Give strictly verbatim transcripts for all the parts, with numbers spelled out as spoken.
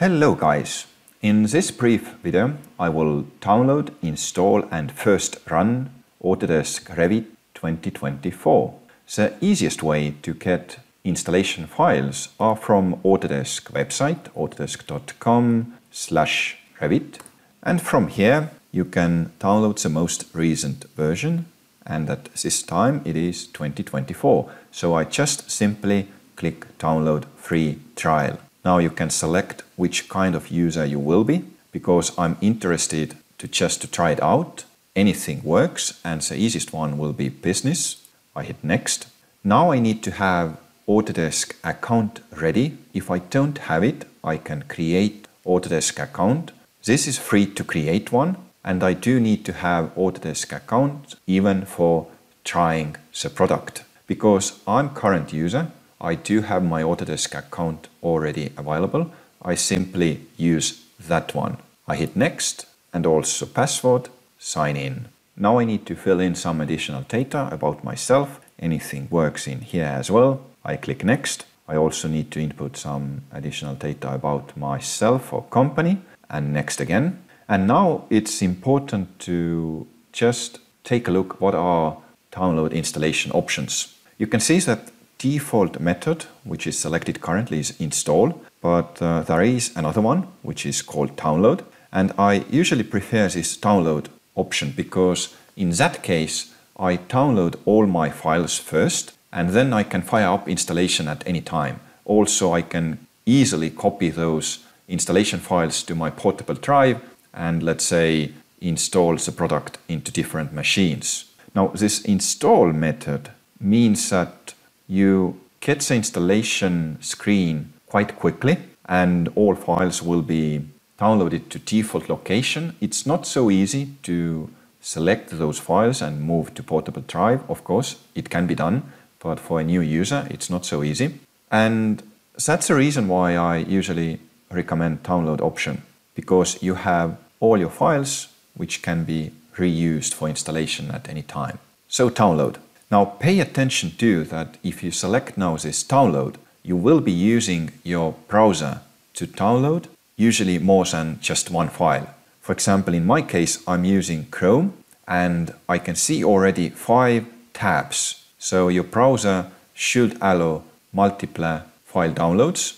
Hello guys! In this brief video I will download, install and first run Autodesk Revit twenty twenty-four. The easiest way to get installation files are from Autodesk website autodesk dot com slash revit, and from here you can download the most recent version, and at this time it is twenty twenty-four, so I just simply click download free trial. Now you can select which kind of user you will be. Because I'm interested to just to try it out, anything works, and the easiest one will be business. I hit next. Now I need to have Autodesk account ready. If I don't have it, I can create Autodesk account. This is free to create one, and I do need to have Autodesk account even for trying the product. Because I'm current user, I do have my Autodesk account already available. I simply use that one. I hit next and also password, sign in. Now I need to fill in some additional data about myself. Anything works in here as well. I click next. I also need to input some additional data about myself or company, and next again. And now it's important to just take a look what are download installation options. You can see that default method, which is selected currently, is install, but uh, there is another one which is called download, and I usually prefer this download option because in that case I download all my files first, and then I can fire up installation at any time. Also, I can easily copy those installation files to my portable drive and, let's say, install the product into different machines. Now this install method means that you get the installation screen quite quickly, and all files will be downloaded to default location. It's not so easy to select those files and move to portable drive. Of course, it can be done, but for a new user, it's not so easy. And that's the reason why I usually recommend download option, because you have all your files which can be reused for installation at any time. So download. Now pay attention to that if you select now this download, you will be using your browser to download usually more than just one file. For example, in my case, I'm using Chrome, and I can see already five tabs. So your browser should allow multiple file downloads.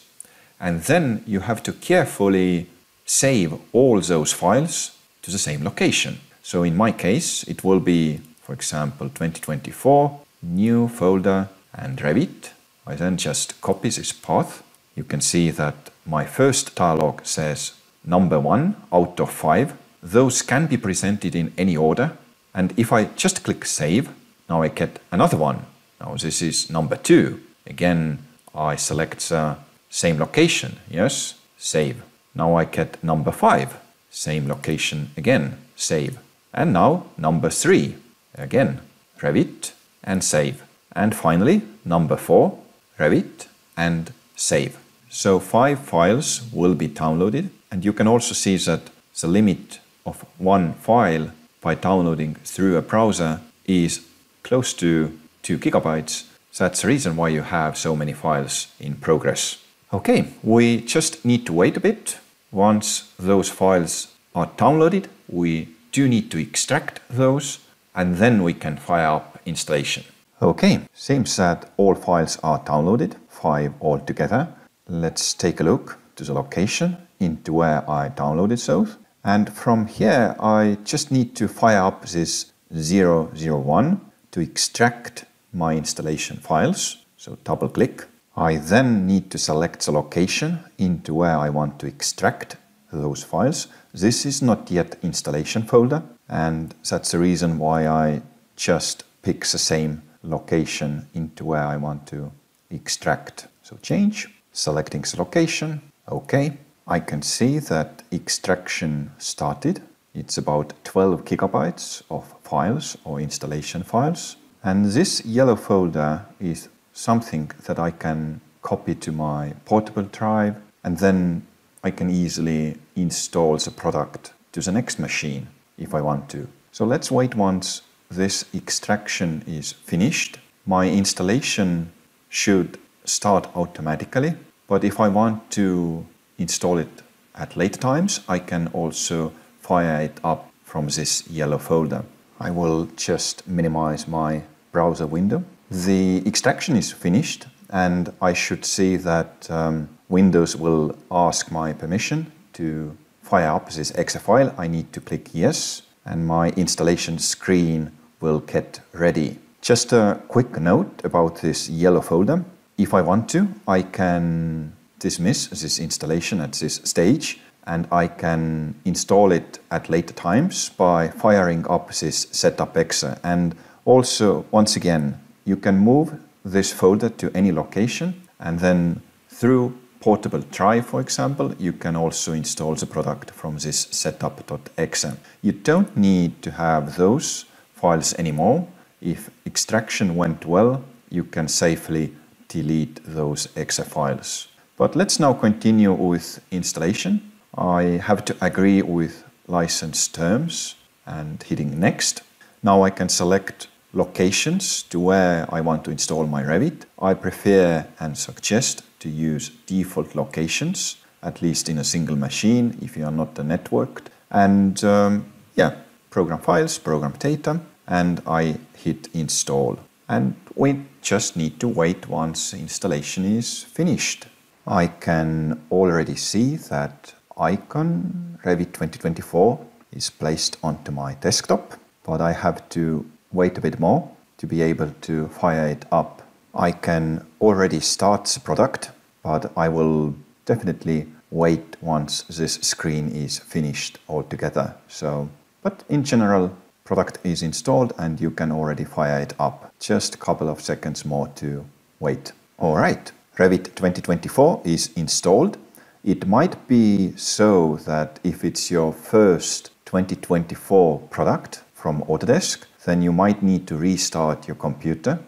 And then you have to carefully save all those files to the same location. So in my case, it will be, for example, twenty twenty-four, new folder and Revit. I then just copy this path. You can see that my first dialog says number one out of five. Those can be presented in any order. And if I just click save, now I get another one. Now this is number two. Again, I select the same location. Yes, save. Now I get number five. Same location again, save. And now number three. Again, Revit and save. And finally, number four, Revit and save. So five files will be downloaded, and you can also see that the limit of one file by downloading through a browser is close to two gigabytes. That's the reason why you have so many files in progress. Okay, we just need to wait a bit. Once those files are downloaded, we do need to extract those, and then we can fire up installation. Okay, seems that all files are downloaded, five altogether. Let's take a look to the location into where I downloaded those. And from here, I just need to fire up this zero zero one to extract my installation files. So double click. I then need to select the location into where I want to extract those files. This is not yet installation folder, and that's the reason why I just pick the same location into where I want to extract. So change, selecting the location, okay. I can see that extraction started. It's about twelve gigabytes of files or installation files. And this yellow folder is something that I can copy to my portable drive, and then I can easily install the product to the next machine if I want to. So let's wait once this extraction is finished. My installation should start automatically, but if I want to install it at later times, I can also fire it up from this yellow folder. I will just minimize my browser window. The extraction is finished, and I should see that um, Windows will ask my permission to fire up this exe file. I need to click yes, and my installation screen will get ready. Just a quick note about this yellow folder. If I want to, I can dismiss this installation at this stage, and I can install it at later times by firing up this setup exe. And also, once again, you can move this folder to any location, and then through portable drive, for example, you can also install the product from this setup.exe. You don't need to have those files anymore. If extraction went well, you can safely delete those exe files. But let's now continue with installation. I have to agree with license terms and hitting next. Now I can select locations to where I want to install my Revit. I prefer and suggest to use default locations, at least in a single machine if you are not networked. And um, yeah, program files, program data, and I hit install. And we just need to wait once installation is finished. I can already see that icon Revit twenty twenty-four is placed onto my desktop, but I have to wait a bit more to be able to fire it up. I can already start the product, but I will definitely wait once this screen is finished altogether. So, but in general, product is installed and you can already fire it up. Just a couple of seconds more to wait. All right, Revit twenty twenty-four is installed. It might be so that if it's your first twenty twenty-four product from Autodesk, then you might need to restart your computer,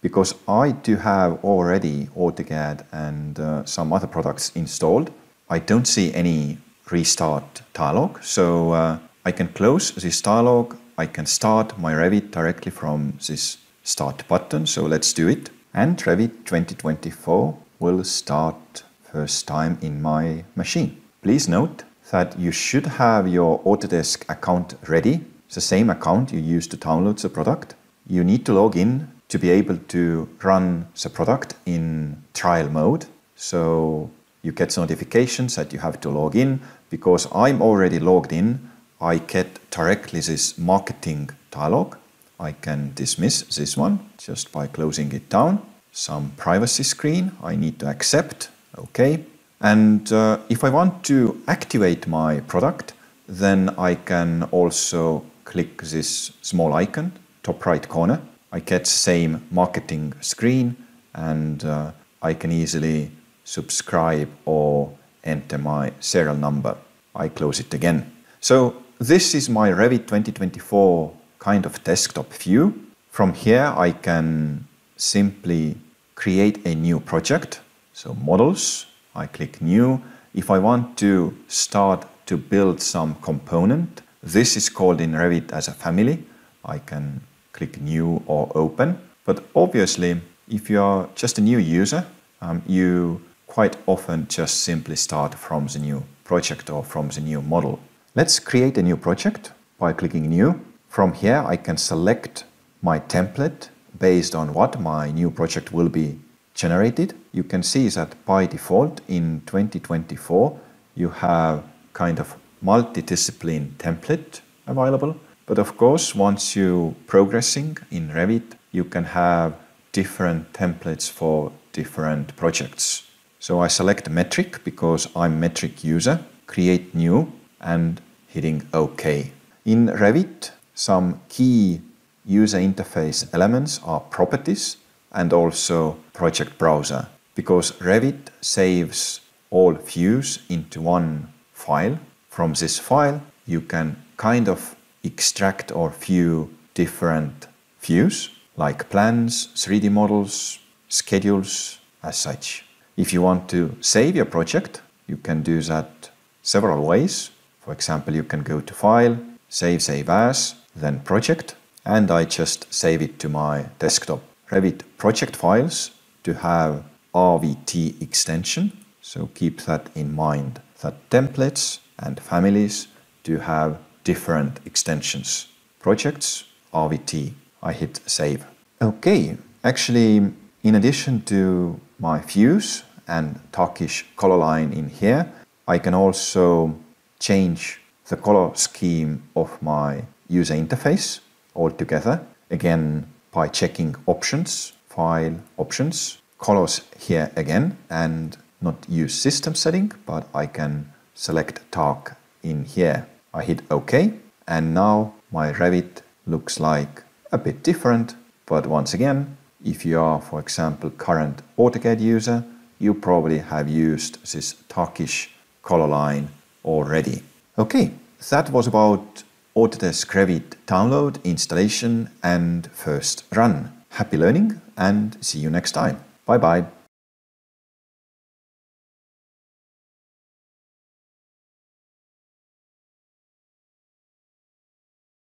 because I do have already AutoCAD and uh, some other products installed. I don't see any restart dialog, so uh, I can close this dialog. I can start my Revit directly from this start button, so let's do it. And Revit twenty twenty-four will start first time in my machine. Please note that you should have your Autodesk account ready. It's the same account you used to download the product. You need to log in to be able to run the product in trial mode. So you get notifications that you have to log in. Because I'm already logged in, I get directly this marketing dialog. I can dismiss this one just by closing it down. Some privacy screen I need to accept. Okay. And uh, if I want to activate my product, then I can also click this small icon, top right corner. I get the same marketing screen, and uh, I can easily subscribe or enter my serial number. I close it again. So this is my Revit twenty twenty-four kind of desktop view. From here I can simply create a new project. So models, I click new. If I want to start to build some component, this is called in Revit as a family. I can click new or open. But obviously, if you are just a new user, um, you quite often just simply start from the new project or from the new model. Let's create a new project by clicking new. From here, I can select my template based on what my new project will be generated. You can see that by default in twenty twenty-four, you have kind of multidiscipline template available. But of course, once you're progressing in Revit, you can have different templates for different projects. So I select metric because I'm metric user, create new, and hitting OK. In Revit, some key user interface elements are properties and also project browser, because Revit saves all views into one file. From this file, you can kind of extract or view different views like plans, three D models, schedules, as such. If you want to save your project, you can do that several ways. For example, you can go to File, Save, Save As, then Project, and I just save it to my desktop. Revit project files to have R V T extension, so keep that in mind. that templates and families do have different extensions. Projects, R V T. I hit save. Okay, actually, in addition to my views and Turkish color line in here, I can also change the color scheme of my user interface altogether. Again, by checking options, file options, colors here again, and not use system setting, but I can select Turk in here. I hit OK, and now my Revit looks like a bit different, but once again, if you are, for example, current AutoCAD user, you probably have used this Turkish color line already. Okay, that was about Autodesk Revit download, installation and first run. Happy learning and see you next time. Bye bye.